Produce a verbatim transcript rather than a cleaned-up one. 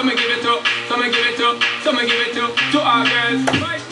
Someone give it up, someone give it up, someone give it up to our girls. Right.